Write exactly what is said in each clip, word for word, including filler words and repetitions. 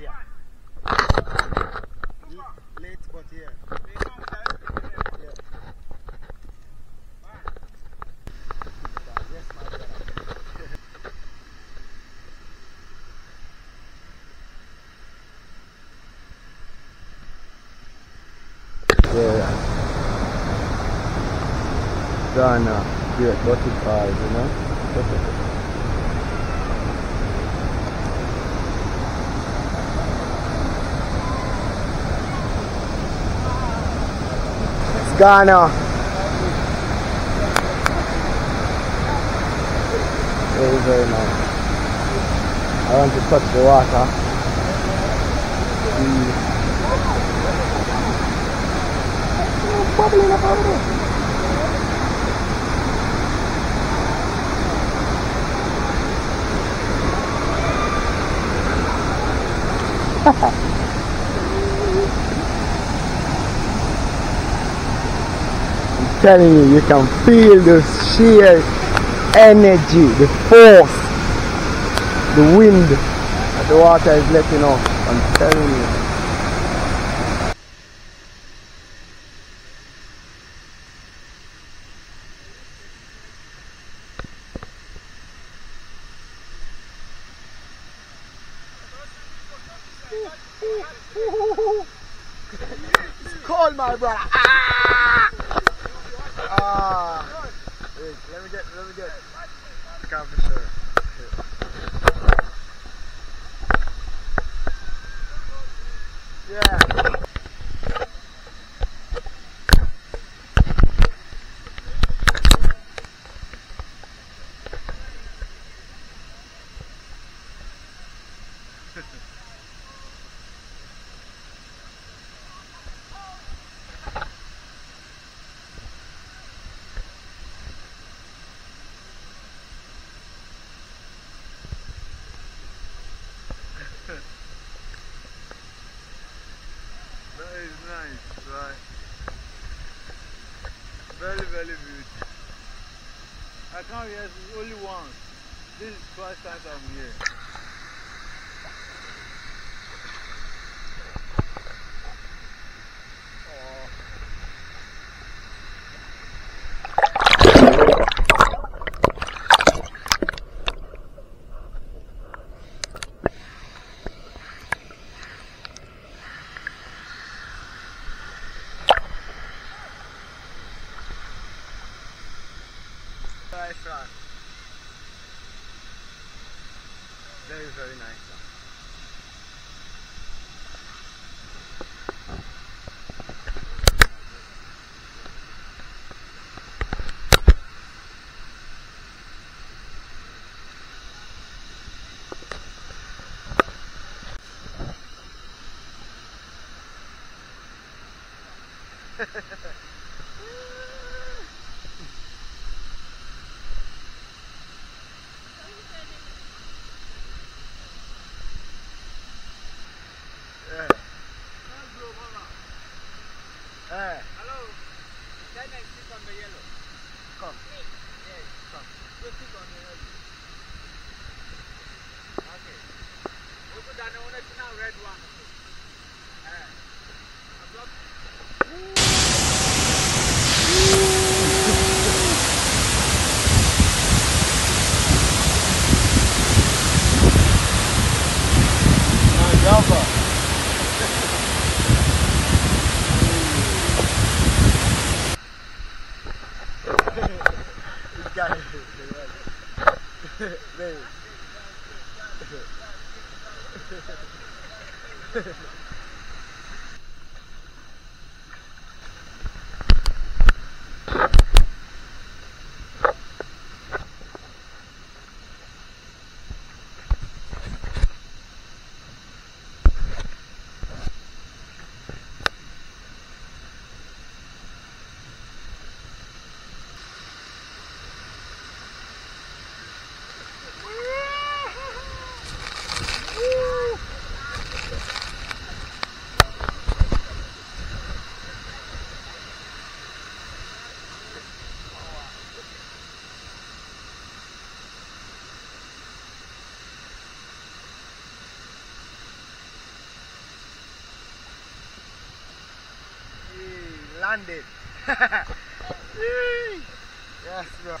Yeah. Late, but here. Yeah. Yes, my brother. Yeah. Ghana. Yeah, forty-five, you know? forty-five. Ghana. Very, very nice. I want to touch the water. Mm. Oh, bubbling up over there. Haha. Telling you, you can feel the sheer energy, the force, the wind that the water is letting off. I'm telling you. It's cold, my brother. Ah! Ah, wait, let me get, let me get, I can't for sure. Yeah. That is nice, right? Very, very beautiful. I can't hear this only once. This is the first time I'm here. Very, very nice one. Hey. Hello, can I sit on the yellow? Come. Me? Yes, come. Go sit on the yellow. Okay. Go put down the red one. Hey. I'm blocked. Now, jumper. landed. Yes, bro.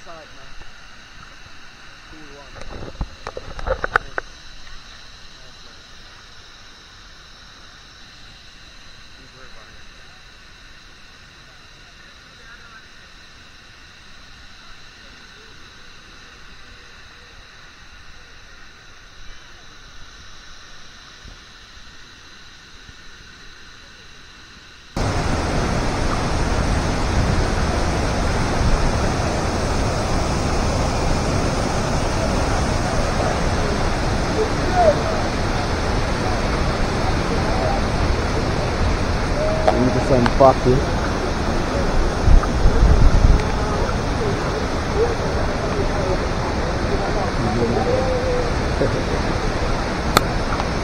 Some party.